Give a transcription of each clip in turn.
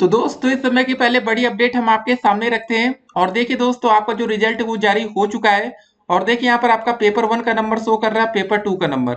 तो दोस्तों इस समय की पहले बड़ी अपडेट हम आपके सामने रखते हैं। और देखिए दोस्तों आपका जो रिजल्ट वो जारी हो चुका है और देखिए यहाँ पर आपका पेपर 1 का नंबर शो कर रहा है, पेपर 2 का नंबर,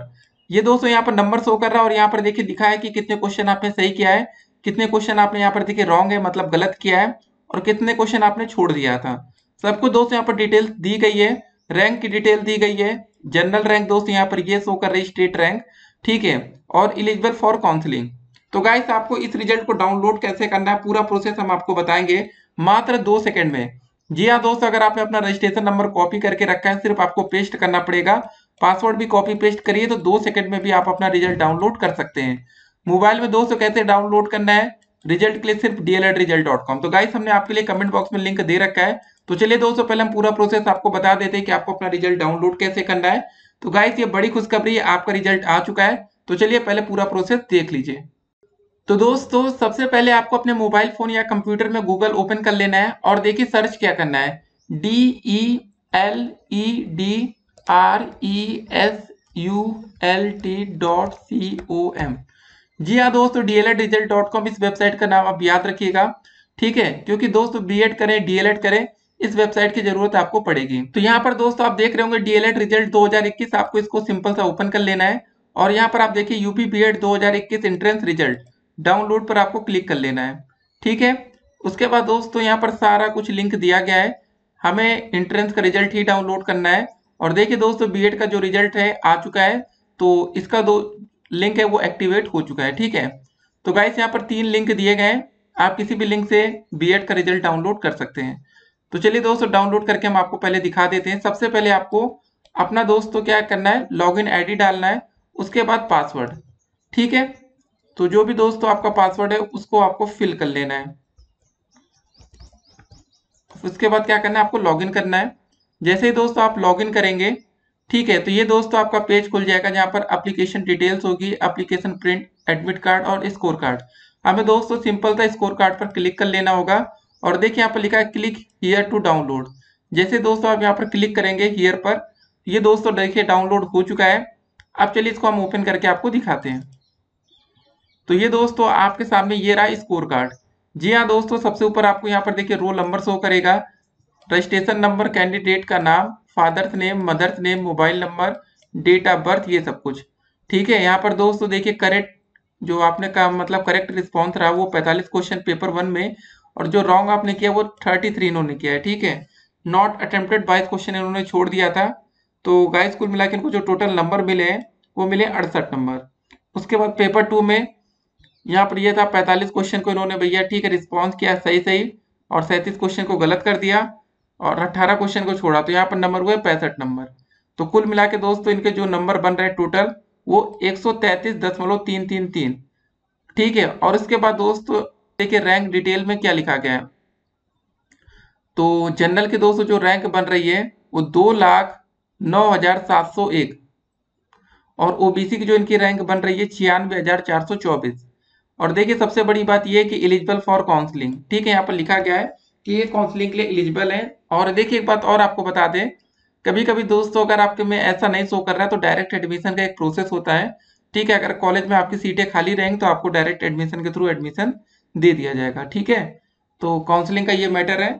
ये दोस्तों यहाँ पर नंबर शो कर रहा है। और यहाँ पर देखिए लिखा है कि कितने क्वेश्चन आपने सही किया है, कितने क्वेश्चन आपने यहाँ पर देखिए रॉन्ग है मतलब गलत किया है और कितने क्वेश्चन आपने छोड़ दिया था। सब कुछ दोस्तों यहाँ पर डिटेल दी गई है, रैंक की डिटेल दी गई है, जनरल रैंक दोस्तों यहाँ पर ये शो कर रही स्टेट रैंक, ठीक है, और एलिजिबल फॉर काउंसलिंग। तो गाइस आपको इस रिजल्ट को डाउनलोड कैसे करना है, पूरा प्रोसेस हम आपको बताएंगे मात्र 2 सेकंड में। जी हाँ दोस्तों, अगर आपने अपना रजिस्ट्रेशन नंबर कॉपी करके रखा है सिर्फ आपको पेस्ट करना पड़ेगा, पासवर्ड भी कॉपी पेस्ट करिए तो 2 सेकंड में भी आप अपना रिजल्ट डाउनलोड कर सकते हैं मोबाइल में। दोस्तों कैसे डाउनलोड करना है रिजल्ट के लिए, सिर्फ DElEd result.com। तो गाइस हमने आपके लिए कमेंट बॉक्स में लिंक दे रखा है। तो चलिए दोस्तों पहले हम पूरा प्रोसेस आपको बता देते हैं कि आपको अपना रिजल्ट डाउनलोड कैसे करना है। तो गाइस ये बड़ी खुशखबरी है, आपका रिजल्ट आ चुका है। तो चलिए पहले पूरा प्रोसेस देख लीजिए। तो दोस्तों सबसे पहले आपको अपने मोबाइल फोन या कंप्यूटर में गूगल ओपन कर लेना है और देखिए सर्च क्या करना है, DELED result.com। जी हाँ दोस्तों DELEd result.com इस वेबसाइट का नाम आप याद रखिएगा, ठीक है, क्योंकि दोस्तों BEd करें DELEd करें इस वेबसाइट की जरूरत आपको पड़ेगी। तो यहाँ पर दोस्तों आप देख रहे होंगे DELEd रिजल्ट 2021, आपको इसको सिंपल सा ओपन कर लेना है और यहाँ पर आप देखिए UPBEd 2021 एंट्रेंस रिजल्ट डाउनलोड पर आपको क्लिक कर लेना है, ठीक है। उसके बाद दोस्तों यहाँ पर सारा कुछ लिंक दिया गया है, हमें एंट्रेंस का रिजल्ट ही डाउनलोड करना है। और देखिए दोस्तों BEd का जो रिजल्ट है आ चुका है, तो इसका दो लिंक है वो एक्टिवेट हो चुका है, ठीक है। तो गाइस यहाँ पर 3 लिंक दिए गए हैं, आप किसी भी लिंक से BEd का रिजल्ट डाउनलोड कर सकते हैं। तो चलिए दोस्तों डाउनलोड करके हम आपको पहले दिखा देते हैं। सबसे पहले आपको अपना दोस्तों क्या करना है, लॉगिन ID डालना है, उसके बाद पासवर्ड, ठीक है। तो जो भी दोस्तों आपका पासवर्ड है उसको आपको फिल कर लेना है। उसके बाद क्या करना है, आपको लॉगिन करना है। जैसे ही दोस्तों आप लॉगिन करेंगे, ठीक है, तो ये दोस्तों आपका पेज खुल जाएगा जहाँ पर एप्लीकेशन डिटेल्स होगी, एप्लीकेशन प्रिंट, एडमिट कार्ड और स्कोर कार्ड। हमें दोस्तों सिंपल सा स्कोर कार्ड पर क्लिक कर लेना होगा और देखिए यहाँ पर लिखा है क्लिक हियर टू डाउनलोड। जैसे दोस्तों आप यहाँ पर क्लिक करेंगे हियर पर, ये दोस्तों देखिए डाउनलोड हो चुका है। अब चलिए इसको हम ओपन करके आपको दिखाते हैं। तो ये दोस्तों आपके सामने ये रहा स्कोर कार्ड। जी हाँ दोस्तों, सबसे ऊपर आपको यहाँ पर देखिए रोल नंबर शो करेगा, रजिस्ट्रेशन नंबर, कैंडिडेट का नाम, father's name, mother's name, mobile number, date of birth, ये सब कुछ, ठीक है। यहाँ पर दोस्तों देखिए करेक्ट जो आपने का मतलब करेक्ट रिस्पॉन्स रहा वो 45 क्वेश्चन पेपर 1 में और जो रॉन्ग आपने किया वो 33 इन्होंने किया है, ठीक है। नॉट अटेम्प्टेड 22 क्वेश्चन इन्होंने छोड़ दिया था। तो गाइस कुल मिला के इनको जो टोटल नंबर मिले हैं वो मिले 68 नंबर। उसके बाद पेपर 2 में यहाँ पर यह था 45 क्वेश्चन को इन्होंने भैया, ठीक है, रिस्पॉन्स किया सही और 37 क्वेश्चन को गलत कर दिया और 18 क्वेश्चन को छोड़ा। तो यहाँ पर नंबर हुए 65 नंबर। तो कुल मिला के दोस्तों इनके जो नंबर बन रहे टोटल वो 133.333, ठीक है। और इसके बाद दोस्तों देखिए रैंक डिटेल में क्या लिखा गया है। तो जनरल के दोस्तों जो रैंक बन रही है वो 2,09,701 और OBC की जो इनकी रैंक बन रही है 96,424। और देखिए सबसे बड़ी बात यह है कि एलिजिबल फॉर काउंसलिंग, ठीक है, यहाँ पर लिखा गया है कि ये काउंसलिंग के लिए एलिजिबल है। और देखिए एक बात और आपको बता दें, कभी कभी दोस्तों अगर आपके में ऐसा नहीं शो कर रहा है तो डायरेक्ट एडमिशन का एक प्रोसेस होता है, ठीक है। अगर कॉलेज में आपकी सीटें खाली रहेंगी तो आपको डायरेक्ट एडमिशन के थ्रू एडमिशन दे दिया जाएगा, ठीक है। तो काउंसलिंग का ये मैटर है।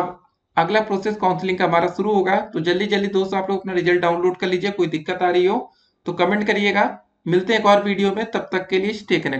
अब अगला प्रोसेस काउंसलिंग का हमारा शुरू होगा। तो जल्दी जल्दी दोस्तों आप लोग अपना रिजल्ट डाउनलोड कर लीजिए। कोई दिक्कत आ रही हो तो कमेंट करिएगा। मिलते हैं एक और वीडियो में, तब तक के लिए स्टे कनेक्टेड।